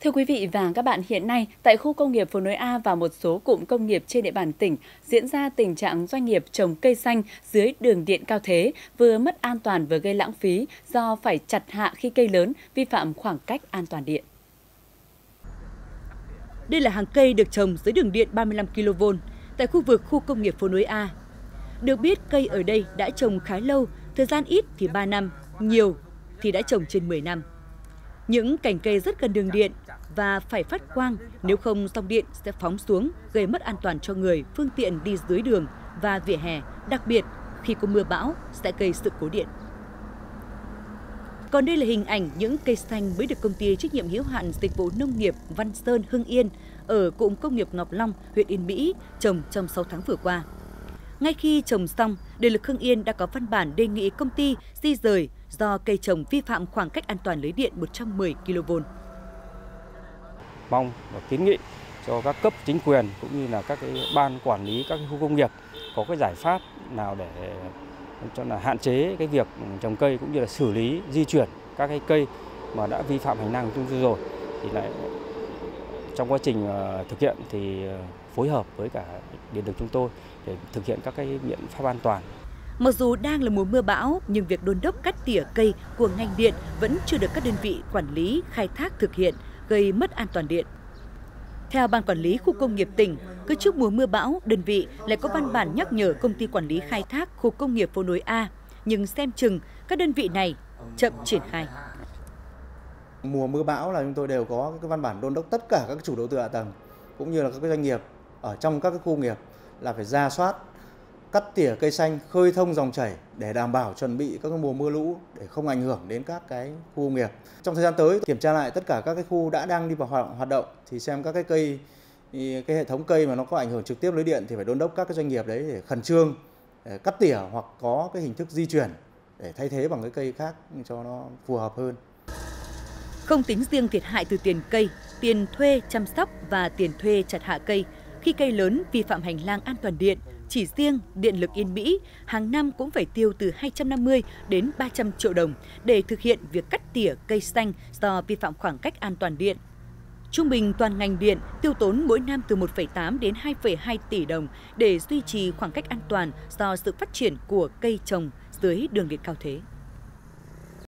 Thưa quý vị và các bạn, hiện nay tại khu công nghiệp phố Nối A và một số cụm công nghiệp trên địa bàn tỉnh diễn ra tình trạng doanh nghiệp trồng cây xanh dưới đường điện cao thế, vừa mất an toàn vừa gây lãng phí do phải chặt hạ khi cây lớn, vi phạm khoảng cách an toàn điện. Đây là hàng cây được trồng dưới đường điện 35 kV tại khu vực khu công nghiệp phố Nối A. Được biết cây ở đây đã trồng khá lâu, thời gian ít thì 3 năm, nhiều thì đã trồng trên 10 năm. Những cành cây rất gần đường điện và phải phát quang, nếu không dòng điện sẽ phóng xuống, gây mất an toàn cho người, phương tiện đi dưới đường và vỉa hè, đặc biệt khi có mưa bão sẽ gây sự cố điện. Còn đây là hình ảnh những cây xanh mới được công ty trách nhiệm hữu hạn dịch vụ nông nghiệp Văn Sơn Hưng Yên ở cụm công nghiệp Ngọc Long, huyện Yên Mỹ trồng trong 6 tháng vừa qua. Ngay khi trồng xong, Điện lực Hương Yên đã có văn bản đề nghị công ty di rời do cây trồng vi phạm khoảng cách an toàn lưới điện 110 kV. Mong và kiến nghị cho các cấp chính quyền cũng như là các ban quản lý các khu công nghiệp có cái giải pháp nào để cho là hạn chế cái việc trồng cây cũng như là xử lý di chuyển các cái cây mà đã vi phạm hành lang của chúng tôi rồi, thì lại trong quá trình thực hiện thì phối hợp với cả điện lực chúng tôi để thực hiện các cái biện pháp an toàn. Mặc dù đang là mùa mưa bão nhưng việc đôn đốc cắt tỉa cây của ngành điện vẫn chưa được các đơn vị quản lý khai thác thực hiện, gây mất an toàn điện. Theo ban quản lý khu công nghiệp tỉnh, cứ trước mùa mưa bão, đơn vị lại có văn bản nhắc nhở công ty quản lý khai thác khu công nghiệp phố Nối A, nhưng xem chừng các đơn vị này chậm triển khai. Mùa mưa bão là chúng tôi đều có cái văn bản đôn đốc tất cả các chủ đầu tư hạ tầng cũng như là các doanh nghiệp ở trong các cái khu nghiệp là phải ra soát, cắt tỉa cây xanh, khơi thông dòng chảy để đảm bảo chuẩn bị các mùa mưa lũ để không ảnh hưởng đến các cái khu công nghiệp. Trong thời gian tới kiểm tra lại tất cả các cái khu đã đang đi vào hoạt động thì xem các cái cây, cái hệ thống cây mà nó có ảnh hưởng trực tiếp lưới điện thì phải đôn đốc các cái doanh nghiệp đấy để khẩn trương để cắt tỉa hoặc có cái hình thức di chuyển để thay thế bằng cái cây khác cho nó phù hợp hơn. Không tính riêng thiệt hại từ tiền cây, tiền thuê chăm sóc và tiền thuê chặt hạ cây, khi cây lớn vi phạm hành lang an toàn điện, chỉ riêng Điện lực Yên Mỹ hàng năm cũng phải tiêu từ 250 đến 300 triệu đồng để thực hiện việc cắt tỉa cây xanh do vi phạm khoảng cách an toàn điện. Trung bình toàn ngành điện tiêu tốn mỗi năm từ 1,8 đến 2,2 tỷ đồng để duy trì khoảng cách an toàn do sự phát triển của cây trồng dưới đường điện cao thế.